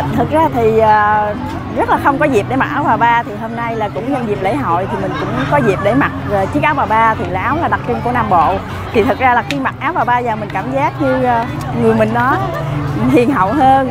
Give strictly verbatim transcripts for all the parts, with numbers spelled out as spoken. À, thực ra thì uh, rất là không có dịp để mặc áo bà ba, thì hôm nay là cũng nhân dịp lễ hội thì mình cũng có dịp để mặc uh, chiếc áo bà ba, thì là áo là đặc trưng của Nam Bộ. Thì thật ra là khi mặc áo bà ba giờ mình cảm giác như uh, người mình nó hiền hậu hơn,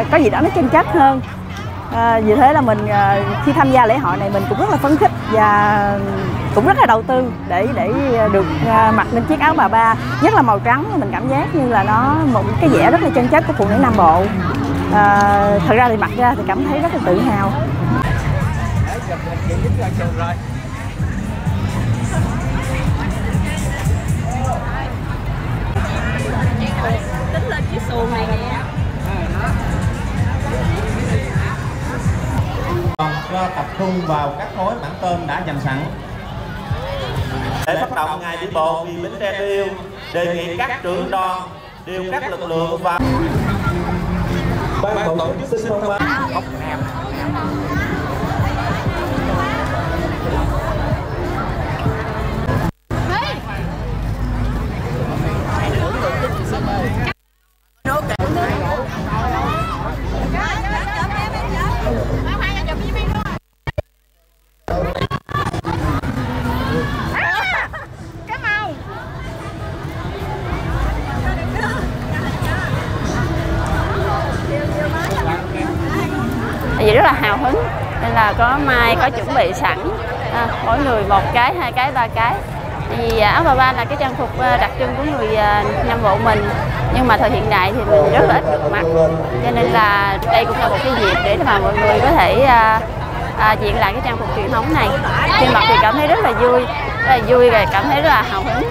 uh, có gì đó nó chân chất hơn. À, vì thế là mình khi tham gia lễ hội này mình cũng rất là phấn khích và cũng rất là đầu tư để để được mặc lên chiếc áo bà ba, nhất là màu trắng. Mình cảm giác như là nó một cái vẻ rất là chân chất của phụ nữ Nam Bộ. À, thật ra thì mặc ra thì cảm thấy rất là tự hào. Tính lên chiếc xuồng này nè. Tập trung vào các khối mảng tôm đã dành sẵn. Để phát động ngày đi bộ vì Bến Tre yêu, đề nghị các trưởng đoàn điều các lực lượng và ban tổ chức xin thông báo. Vậy rất là hào hứng nên là có mai có chuẩn bị sẵn à, mỗi người một cái, hai cái, ba cái. Vì áo bà ba là cái trang phục đặc trưng của người Nam Bộ mình, nhưng mà thời hiện đại thì mình rất là ít được mặc, cho nên là đây cũng là một cái dịp để mà mọi người có thể à, à, diện lại cái trang phục truyền thống này. Khi mặc thì cảm thấy rất là vui, rất là vui và cảm thấy rất là hào hứng.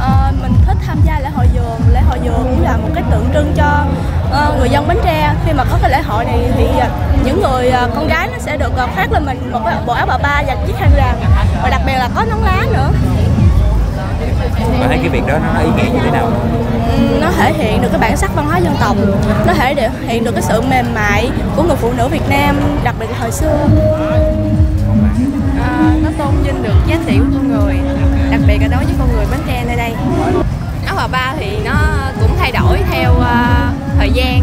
à, mình thích tham gia lễ hội dường. Lễ hội dường cũng là một cái tượng trưng cho uh, người dân Bến Tre. Khi mà có cái lễ hội này thì uh, những người uh, con gái nó sẽ được uh, khoác lên mình một cái bộ áo bà ba và chiếc khăn rằn, và đặc biệt là có nón lá nữa. Mình thấy cái việc đó nó ý nghĩa như thế nào? Ừ, nó thể hiện được cái bản sắc văn hóa dân tộc, nó thể hiện được cái sự mềm mại của người phụ nữ Việt Nam, đặc biệt là hồi xưa. À, nó tôn vinh được giá trị của con người, đặc biệt là đối với con người Bến Tre nơi đây. Áo bà ba thì nó cũng thay đổi theo uh, thời gian,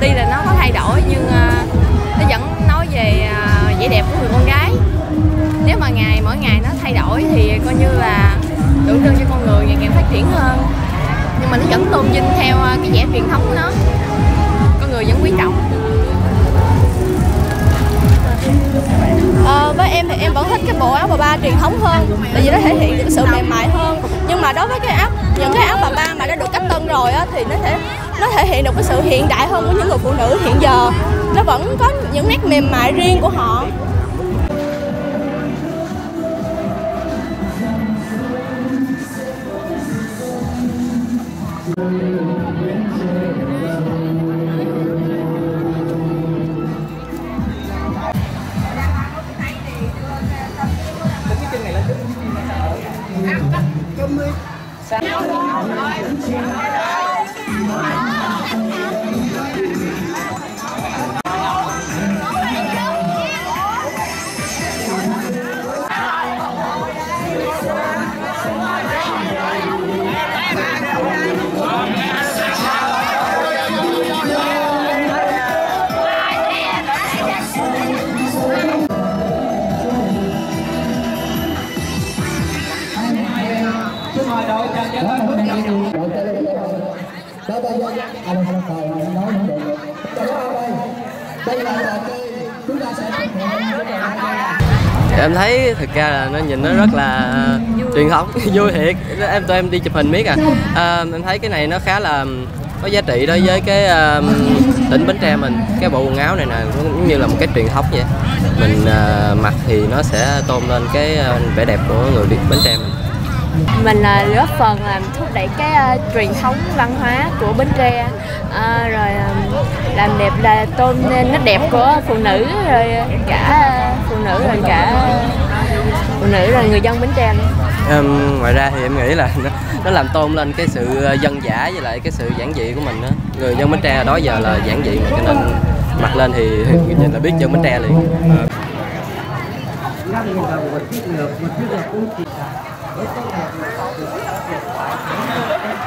tuy là nó có thay đổi nhưng uh, nó vẫn nói về uh, vẻ đẹp của người con gái. Nếu mà ngày mỗi ngày nó thay đổi thì coi như là tượng trưng cho con người ngày càng phát triển hơn, nhưng mà nó vẫn tôn vinh theo uh, cái vẻ truyền thống của nó, con người vẫn quý trọng. Ờ, với em thì em vẫn thích cái bộ áo bà ba truyền thống hơn, tại vì nó thể hiện cái sự mềm mại hơn. Nhưng mà đối với cái áo những cái áo bà ba mà đã được cách tân rồi á, thì nó thể nó thể hiện được cái sự hiện đại hơn của những người phụ nữ hiện giờ. Nó vẫn có những nét mềm mại riêng của họ. Em thấy thực ra là nó nhìn nó rất là truyền thống, vui thiệt. Em tụi em đi chụp hình miết à. à Em thấy cái này nó khá là có giá trị đối với cái uh, tỉnh Bến Tre mình. Cái bộ quần áo này nè cũng như là một cái truyền thống vậy. Mình uh, mặc thì nó sẽ tôn lên cái uh, vẻ đẹp của người Việt Bến Tre mình. Mình là góp phần làm thúc đẩy cái uh, truyền thống văn hóa của Bến Tre, uh, rồi um, làm đẹp là tôn lên nét đẹp của phụ nữ, rồi cả uh, phụ nữ rồi cả uh, phụ nữ rồi người dân Bến Tre. Um, ngoài ra thì em nghĩ là nó, nó làm tôn lên cái sự dân dã với lại cái sự giản dị của mình đó. Người dân Bến Tre đó giờ là giản dị mà, cho nên mặc lên thì nhìn là biết dân Bến Tre liền. Uh. Hãy subscribe cho kênh Ghiền Mì Gõ để không bỏ lỡ những video hấp dẫn.